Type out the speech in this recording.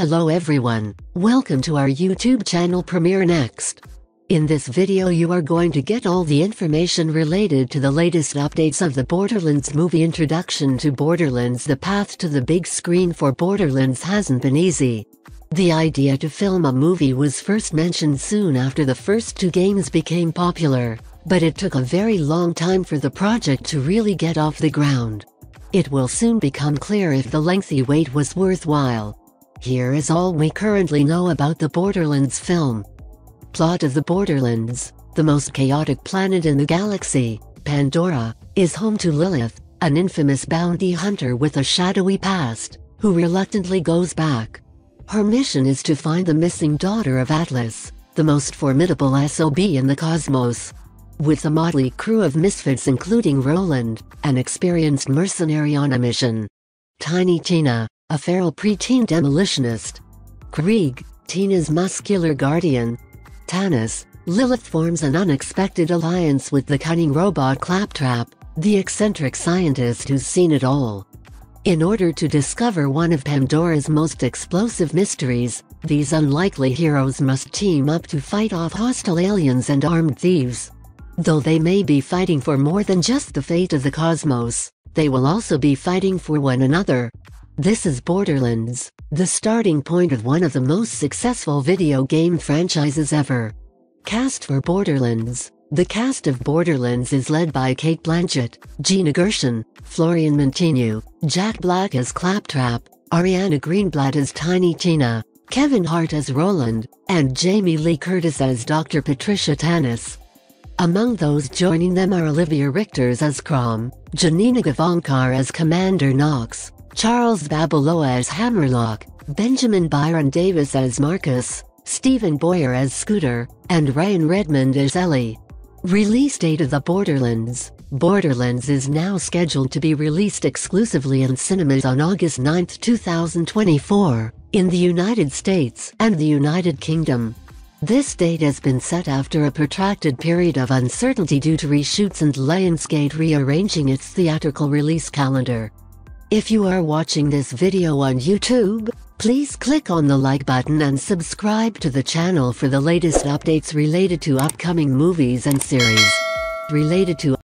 Hello everyone, welcome to our YouTube channel Premiere Next. In this video you are going to get all the information related to the latest updates of the Borderlands movie. Introduction to Borderlands. The path to the big screen for Borderlands hasn't been easy. The idea to film a movie was first mentioned soon after the first two games became popular, but it took a very long time for the project to really get off the ground. It will soon become clear if the lengthy wait was worthwhile. Here is all we currently know about the Borderlands film. Plot of the Borderlands: the most chaotic planet in the galaxy, Pandora, is home to Lilith, an infamous bounty hunter with a shadowy past, who reluctantly goes back. Her mission is to find the missing daughter of Atlas, the most formidable SOB in the cosmos. With a motley crew of misfits including Roland, an experienced mercenary on a mission. Tiny Tina, a feral preteen demolitionist. Krieg, Tina's muscular guardian. Tanis, Lilith forms an unexpected alliance with the cunning robot Claptrap, the eccentric scientist who's seen it all. In order to discover one of Pandora's most explosive mysteries, these unlikely heroes must team up to fight off hostile aliens and armed thieves. Though they may be fighting for more than just the fate of the cosmos, they will also be fighting for one another. This is Borderlands, the starting point of one of the most successful video game franchises ever. Cast for Borderlands: the cast of Borderlands is led by Kate Blanchett, Gina Gershon, Florian Mantegno, Jack Black as Claptrap, Ariana Greenblatt as Tiny Tina, Kevin Hart as Roland, and Jamie Lee Curtis as Dr. Patricia Tannis. Among those joining them are Olivia Richters as Crom, Janina Gavankar as Commander Knox, Charles Babaloa as Hammerlock, Benjamin Byron Davis as Marcus, Stephen Boyer as Scooter, and Ryan Redmond as Ellie. Release date of the Borderlands: Borderlands is now scheduled to be released exclusively in cinemas on August 9, 2024, in the United States and the United Kingdom. This date has been set after a protracted period of uncertainty due to reshoots and Lionsgate rearranging its theatrical release calendar. If you are watching this video on YouTube, please click on the like button and subscribe to the channel for the latest updates related to upcoming movies and series.